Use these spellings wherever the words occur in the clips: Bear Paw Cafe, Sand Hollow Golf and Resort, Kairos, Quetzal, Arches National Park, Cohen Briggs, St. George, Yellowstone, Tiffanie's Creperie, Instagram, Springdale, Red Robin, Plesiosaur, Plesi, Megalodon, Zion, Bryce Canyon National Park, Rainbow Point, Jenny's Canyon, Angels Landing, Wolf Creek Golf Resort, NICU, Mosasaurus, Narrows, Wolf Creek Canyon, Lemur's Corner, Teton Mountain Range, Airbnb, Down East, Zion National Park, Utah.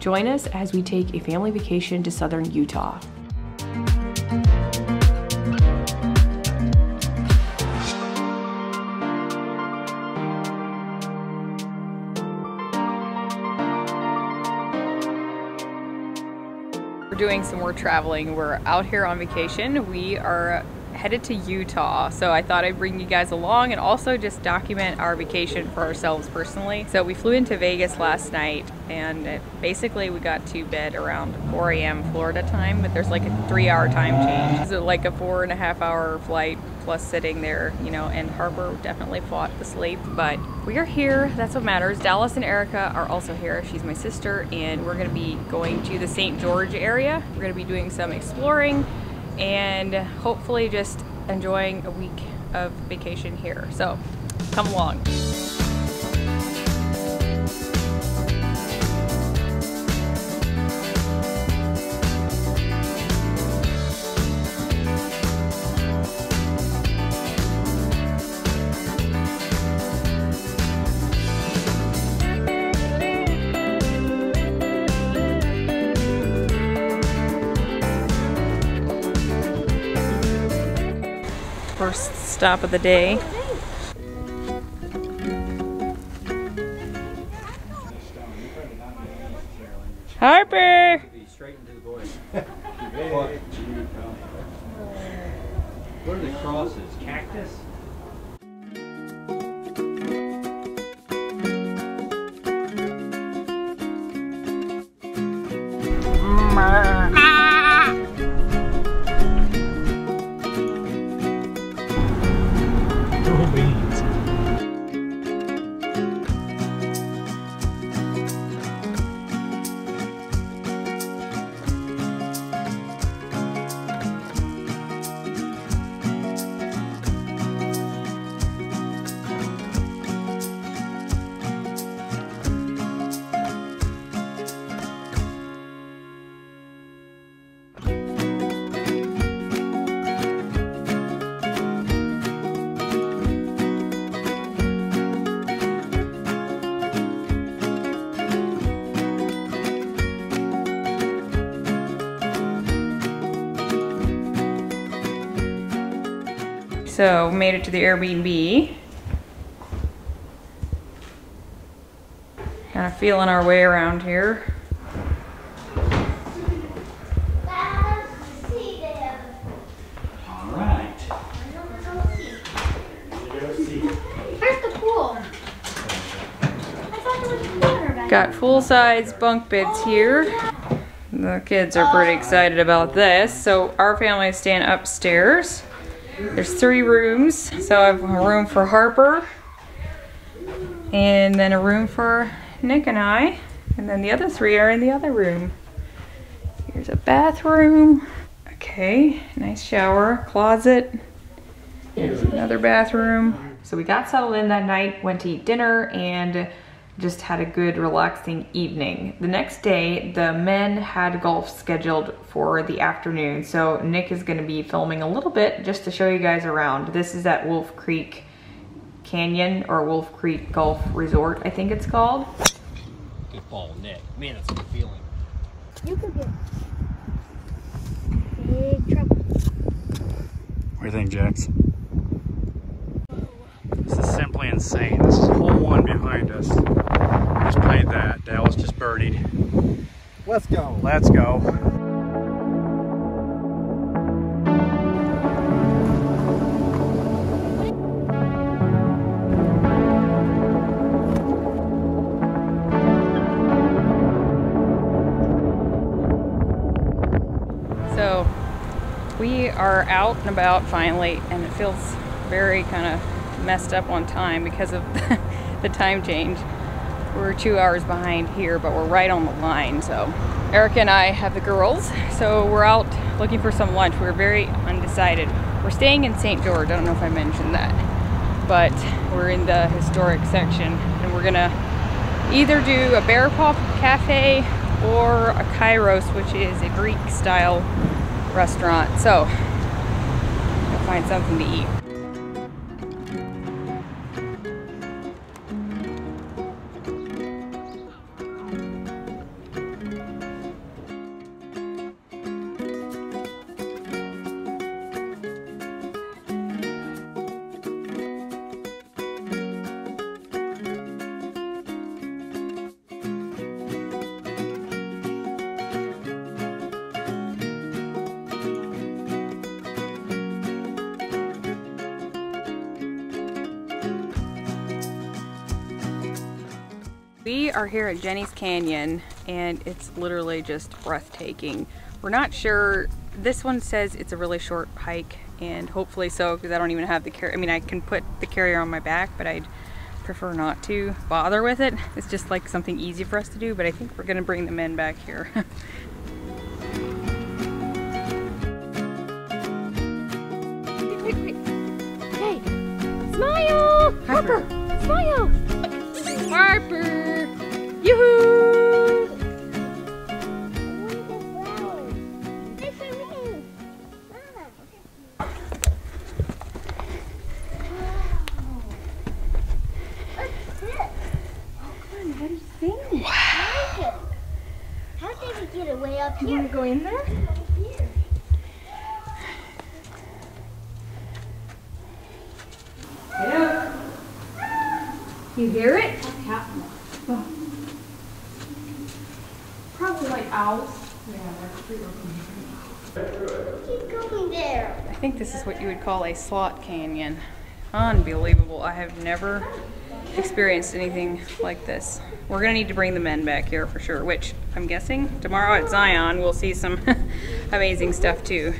Join us as we take a family vacation to southern Utah. We're doing some more traveling. We're out here on vacation. We are headed to Utah, so I thought I'd bring you guys along and also just document our vacation for ourselves personally. So we flew into Vegas last night, and basically we got to bed around 4 a.m. Florida time, but there's like a 3-hour time change. So like a 4.5-hour flight plus sitting there, you know, and Harbor definitely fought the sleep, but we are here, that's what matters. Dallas and Erica are also here, she's my sister, and we're gonna be going to the St. George area. We're gonna be doing some exploring and hopefully just enjoying a week of vacation here. So come along. First stop of the day. Harper! Straight into the boys. What are the crosses? Cactus? So made it to the Airbnb. Kind of feeling our way around here. Alright. Where's the pool? I thought there was a water bed. Got full size bunk beds here. The kids are pretty excited about this. So our family is staying upstairs. There's 3 rooms, so I have a room for Harper, and then a room for Nick and I, and then the other 3 are in the other room. Here's a bathroom. Okay, nice shower, closet. Here's another bathroom. So we got settled in that night, went to eat dinner, and just had a good relaxing evening. The next day, the men had golf scheduled for the afternoon, so Nick is gonna be filming a little bit just to show you guys around. This is at Wolf Creek Canyon, or Wolf Creek Golf Resort, I think it's called. Good ball, Nick. Man, that's a good feeling. You could get big trouble. What do you think, Jax? This is simply insane. This is hole 1 behind us. Just played that. Dallas just birdied. Let's go. Let's go. So we are out and about finally, and it feels very kind of messed up on time because of the time change. We're 2 hours behind here, but we're right on the line. So Erica and I have the girls, so we're out looking for some lunch. We're very undecided. We're staying in St. George, I don't know if I mentioned that, but we're in the historic section, and we're gonna either do a Bear Paw Cafe or a Kairos, which is a Greek style restaurant. So we'll find something to eat. We are here at Jenny's Canyon and it's literally just breathtaking. We're not sure, this one says it's a really short hike and hopefully so because I don't even have the carrier. I mean, I can put the carrier on my back, but I'd prefer not to bother with it. It's just like something easy for us to do, but I think we're gonna bring the men back here. Hey, smile! Harper, smile! Harper! Yoo-hoo! What do you think? Wow. How did we get it way up here? You want to go in there? You hear it? What's happening? Oh. Probably like owls. Yeah, that's pretty open. Keep going there. I think this is what you would call a slot canyon. Unbelievable. I have never experienced anything like this. We're gonna need to bring the men back here for sure, which I'm guessing tomorrow at Zion we'll see some amazing stuff too.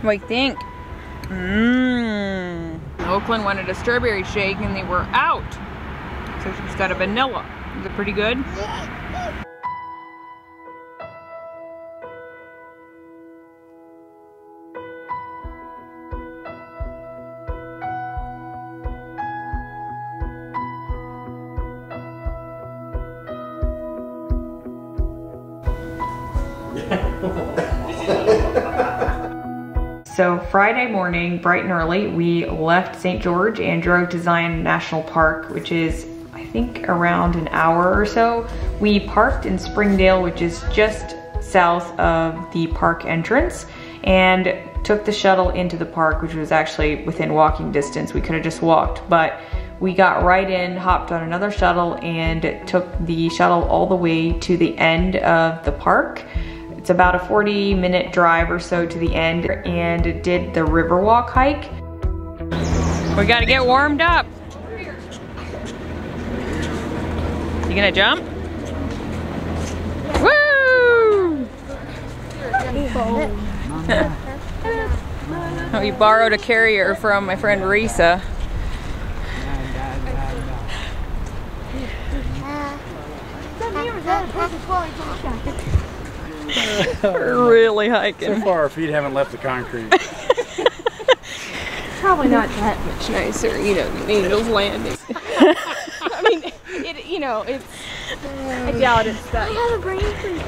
What do you think? Mmm. Oakland wanted a strawberry shake and they were out. So she's got a vanilla. Is it pretty good? Yeah. So Friday morning, bright and early, we left St. George and drove to Zion National Park, which is, I think, around an hour or so. We parked in Springdale, which is just south of the park entrance, and took the shuttle into the park, which was actually within walking distance. We could have just walked, but we got right in, hopped on another shuttle, and took the shuttle all the way to the end of the park. It's about a 40-minute drive or so to the end, and did the Riverwalk hike. We gotta get warmed up. You gonna jump? Woo! We borrowed a carrier from my friend Risa. We're really hiking. So far our feet haven't left the concrete. Probably not that much nicer, you know, than Angels Landing. I mean, it, you know, it's, I doubt it's that. I have a brain freeze.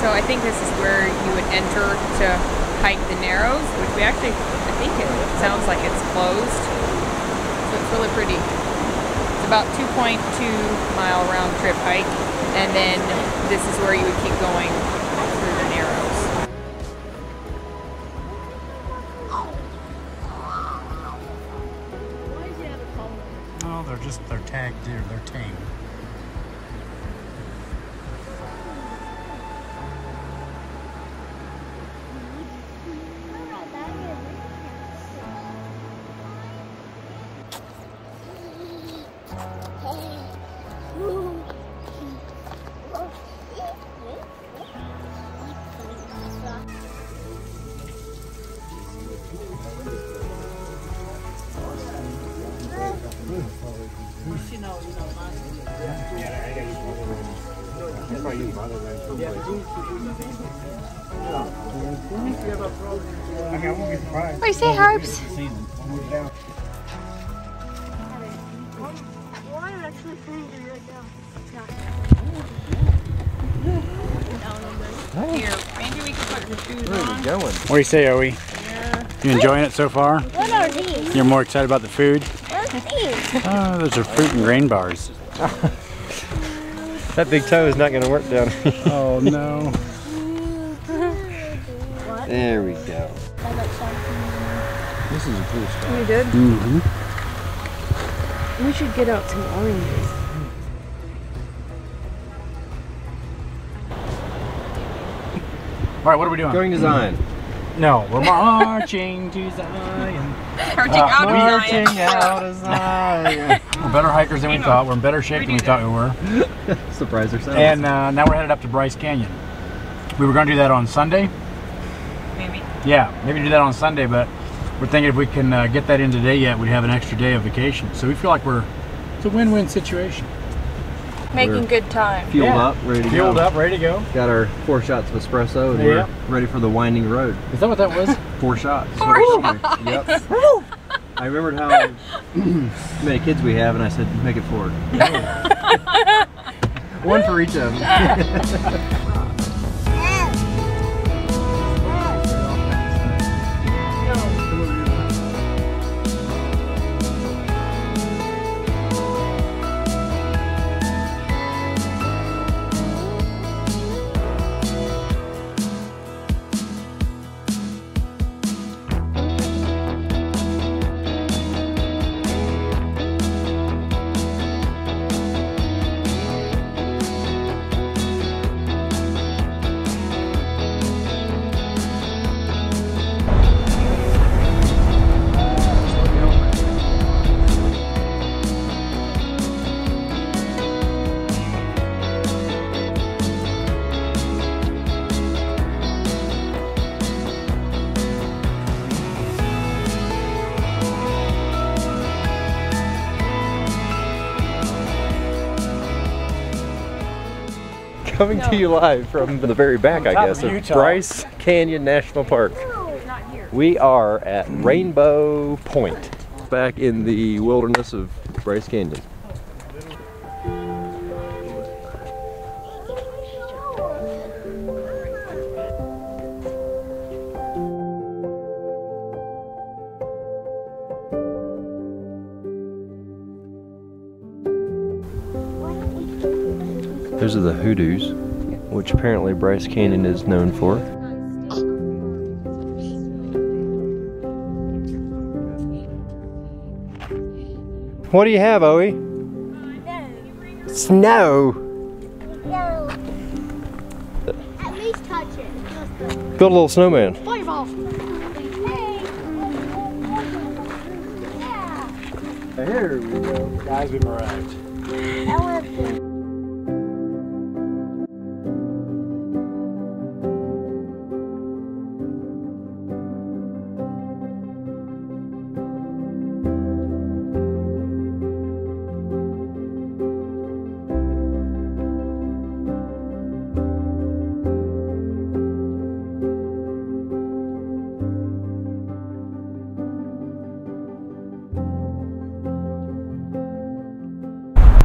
So I think this is where you would enter to hike the Narrows, which we actually, I think it sounds like it's closed. So it's really pretty. It's about 2.2-mile round trip hike, and then this is where you would keep going through the Narrows. Oh, they're tagged deer, they're tame. What do you say, Harbs? Here, maybe we can put your shoes on. Where are we going? What do you say, Owie? Yeah. You enjoying it so far? What are these? You're more excited about the food? What are these? Oh, those are fruit and grain bars. That big toe is not going to work down here. Oh, no. There we go. This is a cool spot. You did? Mm-hmm. We should get out some oranges. All right, what are we doing? Going to Zion. No, we're marching to Zion. Marching out of Zion. We're better hikers than we thought. We're in better shape than we thought we were. Surprise ourselves. And now we're headed up to Bryce Canyon. We were going to do that on Sunday. Maybe. Yeah, maybe do that on Sunday, but we're thinking if we can get that in today yet, we'd have an extra day of vacation. So we feel like it's a win-win situation. Making good time. Fueled up, ready to go. Fueled up, ready to go. Got our 4 shots of espresso and we're ready for the winding road. Is that what that was? 4 shots. Four shots. Yep. I remembered how many kids we have and I said, make it 4. One for each of them. Coming to you live from the very back, I guess, of Bryce Canyon National Park. We are at Rainbow Point, back in the wilderness of Bryce Canyon. Those are the hoodoos, which apparently Bryce Canyon is known for. What do you have, Owie? Snow. Snow. At least touch it. Build a little snowman. Fireball. Hey. Here we go. Guys, we've arrived.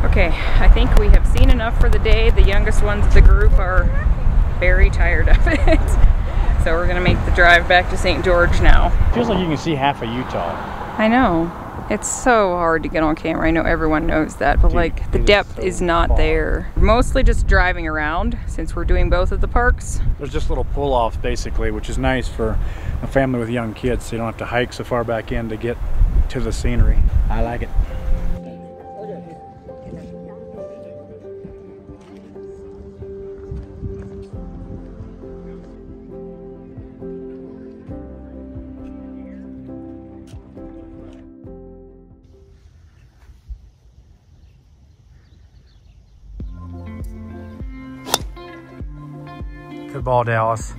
Okay, I think we have seen enough for the day. The youngest ones of the group are very tired of it. So we're gonna make the drive back to St. George now. Feels like you can see half of Utah. I know. It's so hard to get on camera. I know everyone knows that, but like the depth is not there. Mostly just driving around since we're doing both of the parks. There's just little pull-offs basically, which is nice for a family with young kids so you don't have to hike so far back in to get to the scenery. I like it. Football, Dallas.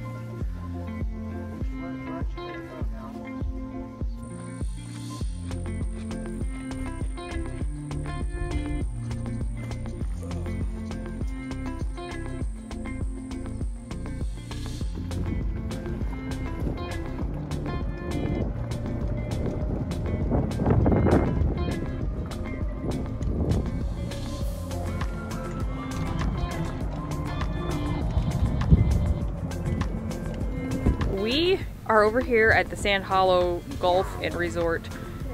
are over here at the Sand Hollow Golf and Resort.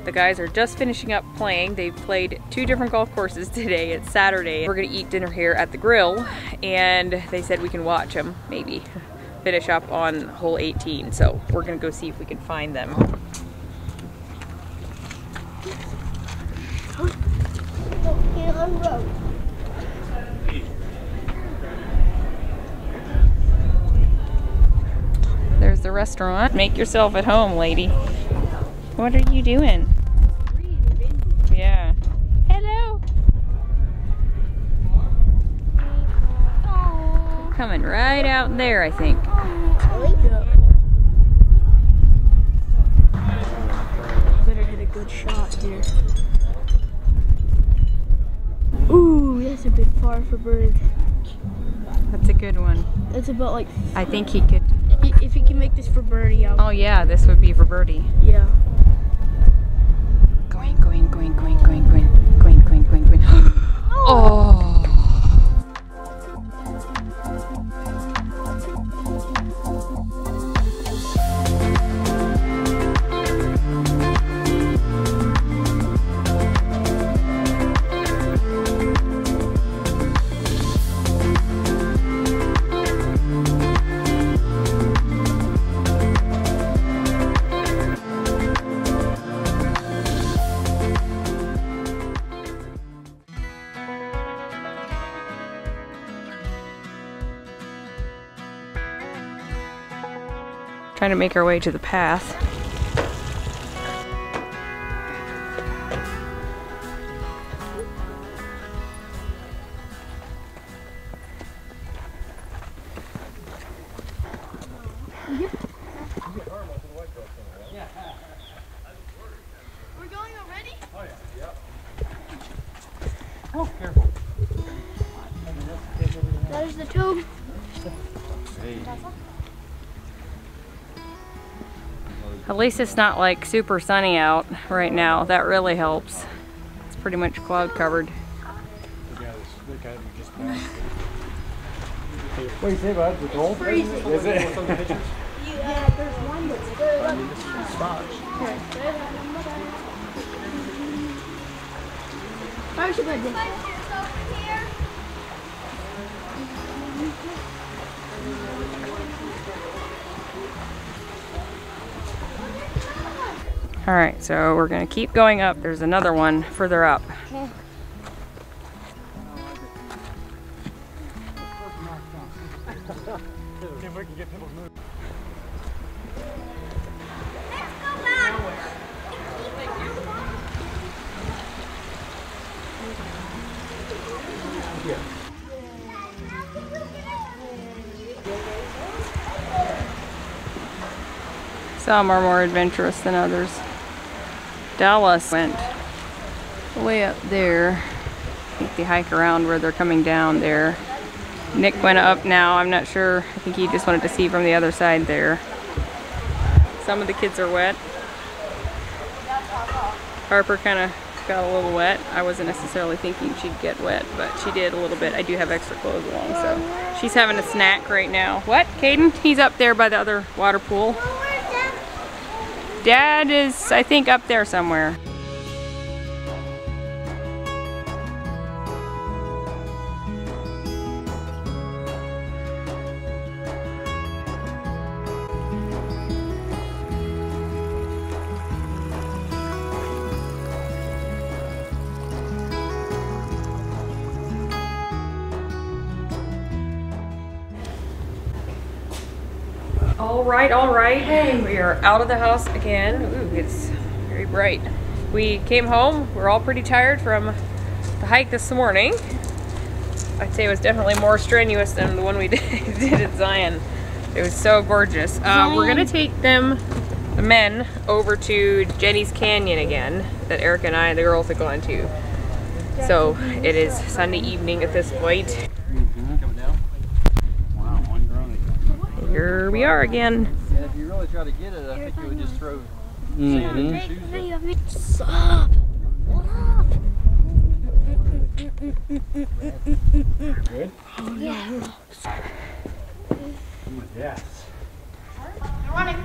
The guys are just finishing up playing. They've played 2 different golf courses today. It's Saturday. We're gonna eat dinner here at the grill, and they said we can watch them, maybe, finish up on hole 18. So we're gonna go see if we can find them. There's the restaurant. Make yourself at home, lady. What are you doing? Yeah. Hello. Coming right out there, I think. Better get a good shot here. Ooh, that's a big far for bird. That's a good one. That's about like... I think he could... If he can make this for birdie, I'll... Oh yeah, this would be for birdie. Yeah. Going, going, going, going, going, going, going, going, going, going. Oh! Trying to make our way to the path. We're going already? Oh yeah. Yep. Oh, careful. There's the tube. Hey. At least it's not like super sunny out right now. That really helps. It's pretty much cloud covered. What do you say about it? It's cold? Is it? Yeah, there's one that's good. All right, so we're gonna keep going up. There's another one further up. Yeah. Some are more adventurous than others. Dallas went way up there. I think they hike around where they're coming down there. Nick went up now. I'm not sure. I think he just wanted to see from the other side there. Some of the kids are wet. Harper kind of got a little wet. I wasn't necessarily thinking she'd get wet, but she did a little bit. I do have extra clothes along, so she's having a snack right now. What, Caden? He's up there by the other water pool. Dad is, I think, up there somewhere. All right, hey, we are out of the house again. Ooh, it's very bright. We came home, we're all pretty tired from the hike this morning. I'd say it was definitely more strenuous than the one we did at Zion. It was so gorgeous. We're gonna take them, the men, over to Jenny's Canyon again, that Erica and I and the girls have gone to. So it is Sunday evening at this point. Here we are again. And if you really try to get it, I think you would just throw sand in your shoes. Stop! Good? Yeah. Yes. You're running.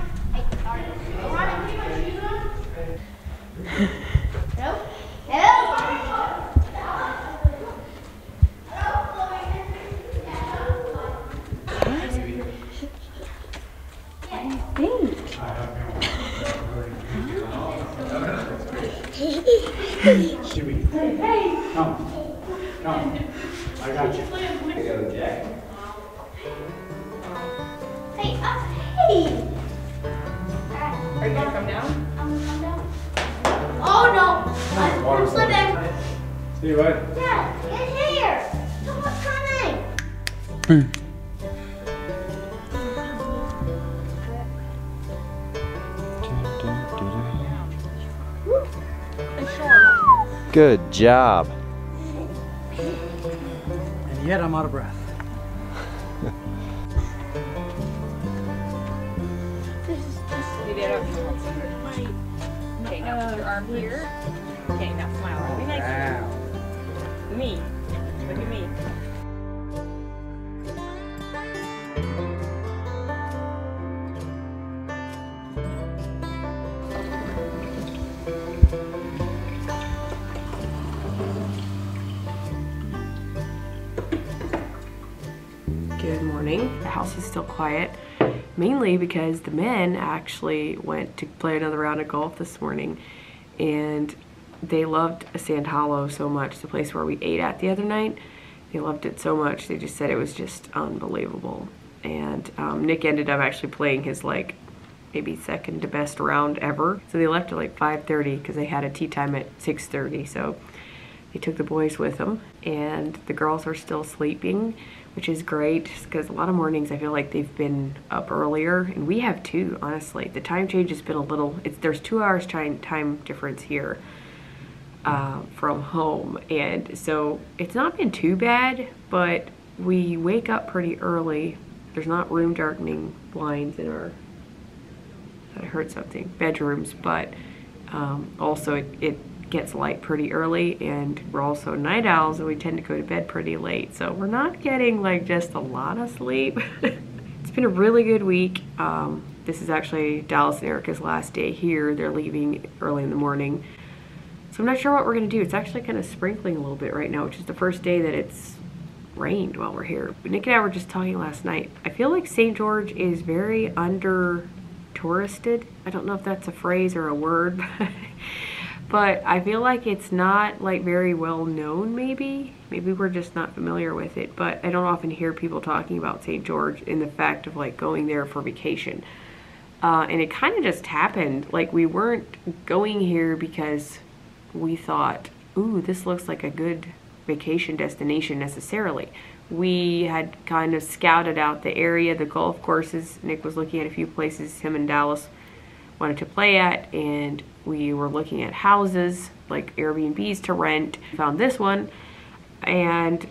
Shimmy. Come. Come. I got you. I got a jacket. Hey, up. Hey. Are you going to come down? I'm going to come down. Oh, no. I'm slipping. See you, bud. Yeah, get here. Someone's coming. Boom. Good job. And yet I'm out of breath. Okay, now put your arm here. Okay, now smile. That'd be nice. Wow. Me. Look at me. The house is still quiet, mainly because the men actually went to play another round of golf this morning, and they loved Sand Hollow so much, the place where we ate at the other night. They loved it so much, they just said it was just unbelievable. And Nick ended up actually playing his like maybe second to best round ever. So they left at like 5:30 because they had a tea time at 6:30, so they took the boys with them, and the girls are still sleeping, which is great because a lot of mornings I feel like they've been up earlier, and we have too, honestly. The time change has been a little, there's 2 hours time difference here from home, and so it's not been too bad, but we wake up pretty early. There's not room darkening blinds in our, I heard something, bedrooms, but also it gets light pretty early, and we're also night owls and we tend to go to bed pretty late, so we're not getting like just a lot of sleep. It's been a really good week. This is actually Dallas and Erica's last day here. They're leaving early in the morning, so I'm not sure what we're gonna do. It's actually kind of sprinkling a little bit right now, which is the first day that it's rained while we're here. But Nick and I were just talking last night. I feel like St. George is very under touristed. I don't know if that's a phrase or a word, but I feel like it's not like very well known. Maybe we're just not familiar with it, but I don't often hear people talking about St. George in the fact of like going there for vacation. And it kind of just happened. Like, we weren't going here because we thought, ooh, this looks like a good vacation destination necessarily. We had kind of scouted out the area, the golf courses. Nick was looking at a few places him and Dallas wanted to play at, and we were looking at houses, like Airbnbs to rent. We found this one, and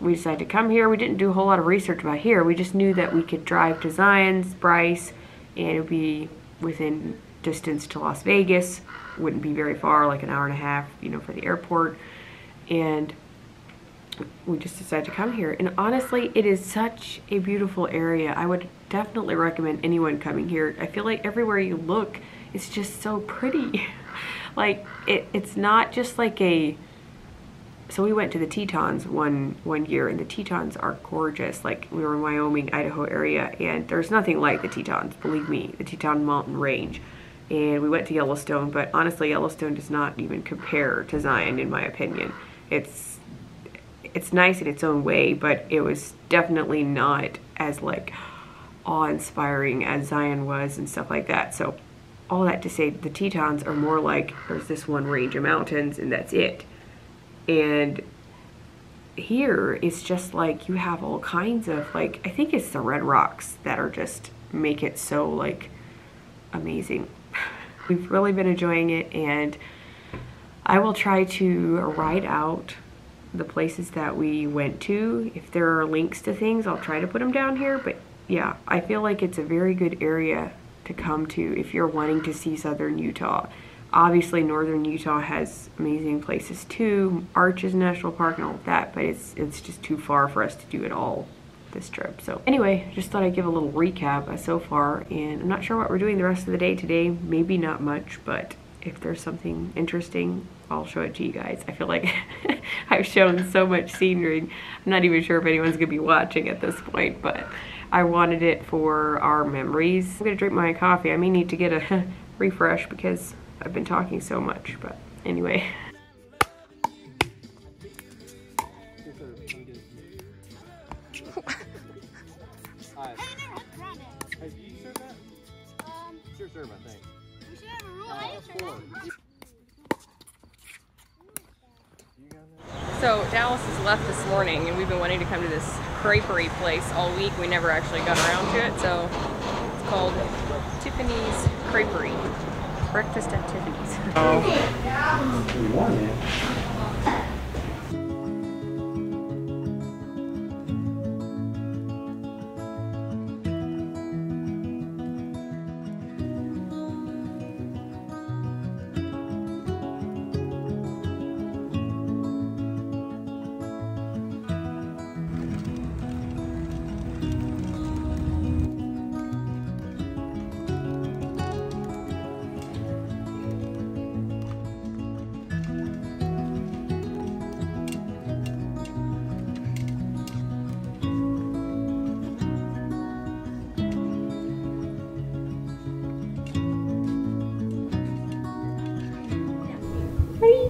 we decided to come here. We didn't do a whole lot of research about here. We just knew that we could drive to Zion's, Bryce, and it would be within distance to Las Vegas. Wouldn't be very far, like an hour and a half, you know, for the airport. And we just decided to come here, and honestly, it is such a beautiful area. I would definitely recommend anyone coming here. I feel like everywhere you look, it's just so pretty. Like, it's not just like a, so we went to the Tetons one year, and the Tetons are gorgeous. Like, we were in Wyoming, Idaho area, and there's nothing like the Tetons, believe me, the Teton Mountain Range. And we went to Yellowstone, but honestly, Yellowstone does not even compare to Zion, in my opinion. It's nice in its own way, but it was definitely not as like awe-inspiring as Zion was and stuff like that. So all that to say, the Tetons are more like, there's this one range of mountains and that's it. And here it's just like you have all kinds of like, I think it's the red rocks that are just make it so like amazing. We've really been enjoying it, and I will try to write out the places that we went to. If there are links to things, I'll try to put them down here. But yeah, I feel like it's a very good area to come to if you're wanting to see southern Utah. Obviously northern Utah has amazing places too, Arches National Park and all of that, but it's just too far for us to do it all this trip. So anyway, just thought I'd give a little recap so far, and I'm not sure what we're doing the rest of the day today. Maybe not much, but if there's something interesting, I'll show it to you guys. I feel like I've shown so much scenery. I'm not even sure if anyone's gonna be watching at this point, but I wanted it for our memories. I'm gonna drink my coffee. I may need to get a refresh because I've been talking so much, but anyway. term, I think. We should have a rule. So Dallas has left this morning, and we've been wanting to come to this creperie place all week. We never actually got around to it, so it's called Tiffanie's Creperie. Breakfast at Tiffanie's. Good morning.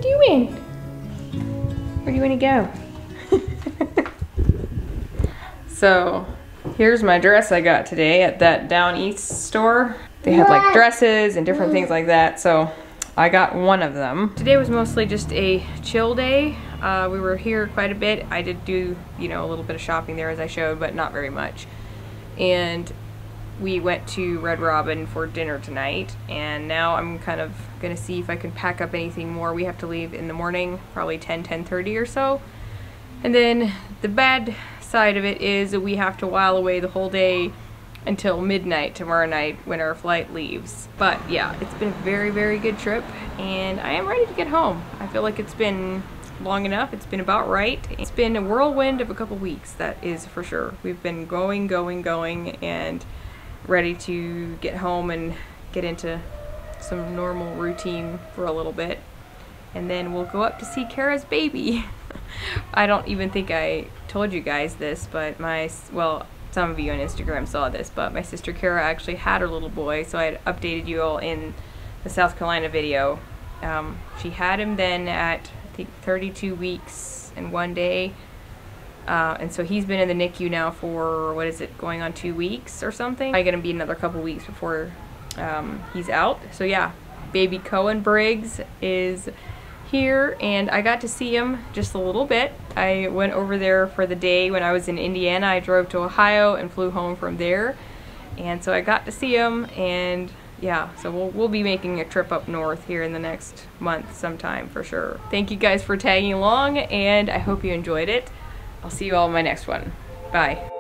Doing? Where do you want to go? So here's my dress I got today at that Down East store. They had like dresses and different things like that, so I got one of them. Today was mostly just a chill day. We were here quite a bit. I did do, you know, a little bit of shopping there as I showed, but not very much. And we went to Red Robin for dinner tonight, and now I'm kind of gonna see if I can pack up anything more. We have to leave in the morning, probably 10:30 or so. And then the bad side of it is that we have to while away the whole day until midnight tomorrow night when our flight leaves. But yeah, it's been a very, very good trip, and I am ready to get home. I feel like it's been long enough. It's been about right. It's been a whirlwind of a couple weeks, that is for sure. We've been going, going, going, and ready to get home and get into some normal routine for a little bit, and then we'll go up to see Kara's baby. I don't even think I told you guys this, but well, some of you on Instagram saw this, but my sister Kara actually had her little boy, so I had updated you all in the South Carolina video. She had him then at, I think, 32 weeks and 1 day. And so he's been in the NICU now for, what is it, going on 2 weeks or something? Probably gonna be another couple weeks before he's out. So yeah, baby Cohen Briggs is here, and I got to see him just a little bit. I went over there for the day when I was in Indiana. I drove to Ohio and flew home from there. And so I got to see him, and yeah, so we'll be making a trip up north here in the next month sometime for sure. Thank you guys for tagging along, and I hope you enjoyed it. I'll see you all in my next one. Bye.